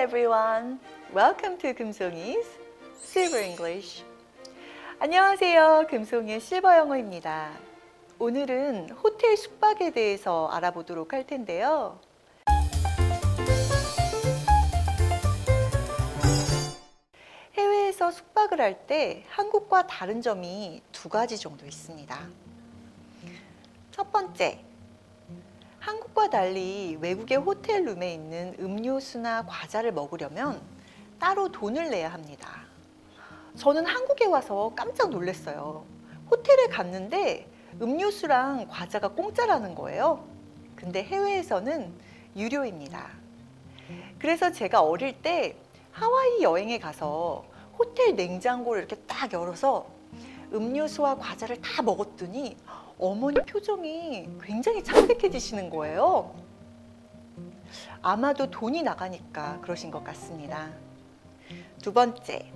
everyone. Welcome to 금송이's Silver English. 안녕하세요. 금송이의 실버 영어입니다. 오늘은 호텔 숙박에 대해서 알아보도록 할 텐데요. 해외에서 숙박을 할 때 한국과 다른 점이 두 가지 정도 있습니다. 첫 번째, 한국과 달리 외국의 호텔 룸에 있는 음료수나 과자를 먹으려면 따로 돈을 내야 합니다. 저는 한국에 와서 깜짝 놀랐어요. 호텔에 갔는데 음료수랑 과자가 공짜라는 거예요. 근데 해외에서는 유료입니다. 그래서 제가 어릴 때 하와이 여행에 가서 호텔 냉장고를 이렇게 딱 열어서 음료수와 과자를 다 먹었더니 어머니 표정이 굉장히 창백해지시는 거예요. 아마도 돈이 나가니까 그러신 것 같습니다. 두 번째,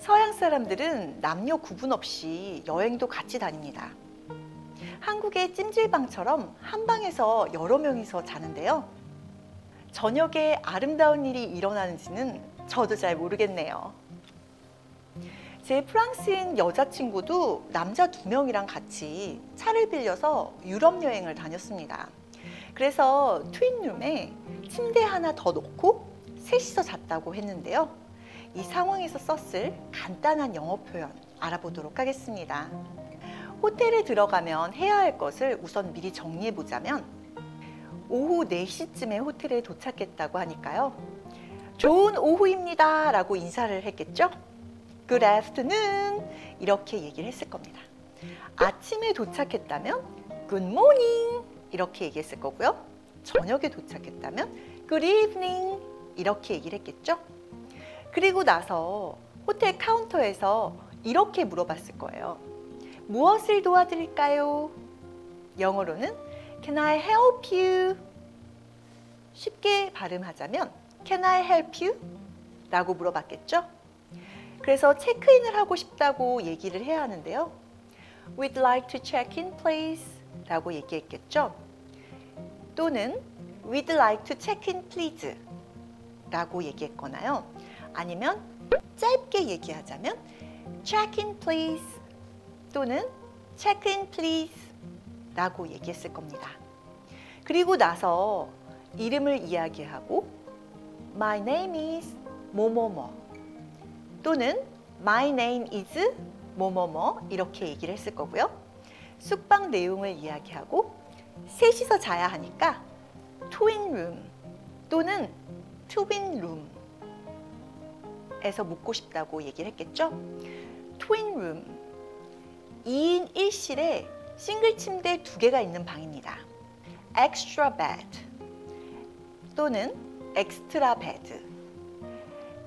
서양 사람들은 남녀 구분 없이 여행도 같이 다닙니다. 한국의 찜질방처럼 한 방에서 여러 명이서 자는데요. 저녁에 아름다운 일이 일어나는지는 저도 잘 모르겠네요. 제 프랑스인 여자친구도 남자 2명이랑 같이 차를 빌려서 유럽 여행을 다녔습니다. 그래서 트윈룸에 침대 하나 더 놓고 셋이서 잤다고 했는데요. 이 상황에서 썼을 간단한 영어 표현 알아보도록 하겠습니다. 호텔에 들어가면 해야 할 것을 우선 미리 정리해 보자면, 오후 4시쯤에 호텔에 도착했다고 하니까요. 좋은 오후입니다 라고 인사를 했겠죠? Good afternoon 이렇게 얘기를 했을 겁니다. 아침에 도착했다면 Good morning 이렇게 얘기했을 거고요. 저녁에 도착했다면 Good evening 이렇게 얘기를 했겠죠. 그리고 나서 호텔 카운터에서 이렇게 물어봤을 거예요. 무엇을 도와드릴까요? 영어로는 Can I help you? 쉽게 발음하자면 Can I help you? 라고 물어봤겠죠. 그래서 체크인을 하고 싶다고 얘기를 해야 하는데요. We'd like to check in please 라고 얘기했겠죠. 또는 We'd like to check in please 라고 얘기했거나요. 아니면 짧게 얘기하자면 check in please 또는 check in please 라고 얘기했을 겁니다. 그리고 나서 이름을 이야기하고 My name is 뭐뭐뭐 또는 My name is 뭐뭐뭐 이렇게 얘기를 했을 거고요. 숙박 내용을 이야기하고 셋이서 자야 하니까 트윈룸 또는 트윈룸에서 묵고 싶다고 얘기를 했겠죠. 트윈룸, 2인 1실에 싱글 침대 2개가 있는 방입니다. 엑스트라 베드 또는 엑스트라 베드.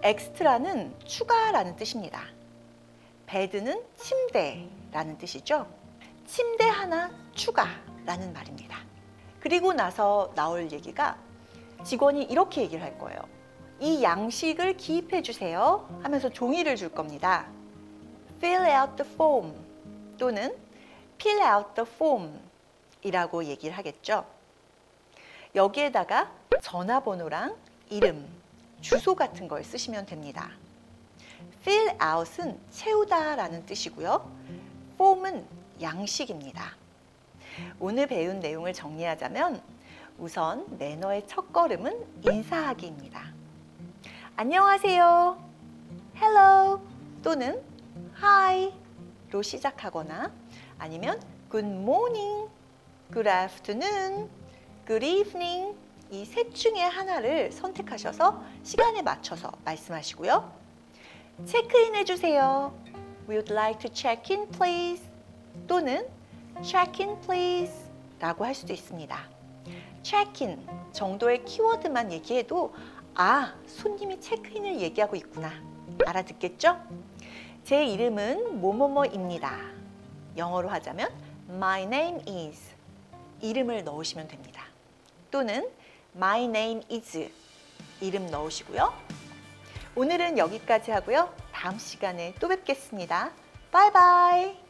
엑스트라는 추가라는 뜻입니다. 베드는 침대라는 뜻이죠. 침대 하나 추가라는 말입니다. 그리고 나서 나올 얘기가 직원이 이렇게 얘기를 할 거예요. 이 양식을 기입해 주세요 하면서 종이를 줄 겁니다. Fill out the form 또는 Fill out the form 이라고 얘기를 하겠죠. 여기에다가 전화번호랑 이름, 주소 같은 걸 쓰시면 됩니다. Fill out은 채우다 라는 뜻이고요. Form은 양식입니다. 오늘 배운 내용을 정리하자면 우선 매너의 첫걸음은 인사하기입니다. 안녕하세요, Hello 또는 Hi 로 시작하거나 아니면 Good morning, Good afternoon, Good evening 이 셋 중에 하나를 선택하셔서 시간에 맞춰서 말씀하시고요. 체크인 해주세요. We would like to check in please 또는 check in please 라고 할 수도 있습니다. check in 정도의 키워드만 얘기해도 아, 손님이 체크인을 얘기하고 있구나 알아듣겠죠? 제 이름은 뭐뭐뭐입니다. 영어로 하자면 My name is 이름을 넣으시면 됩니다. 또는 My name is 이름 넣으시고요. 오늘은 여기까지 하고요. 다음 시간에 또 뵙겠습니다. 바이바이.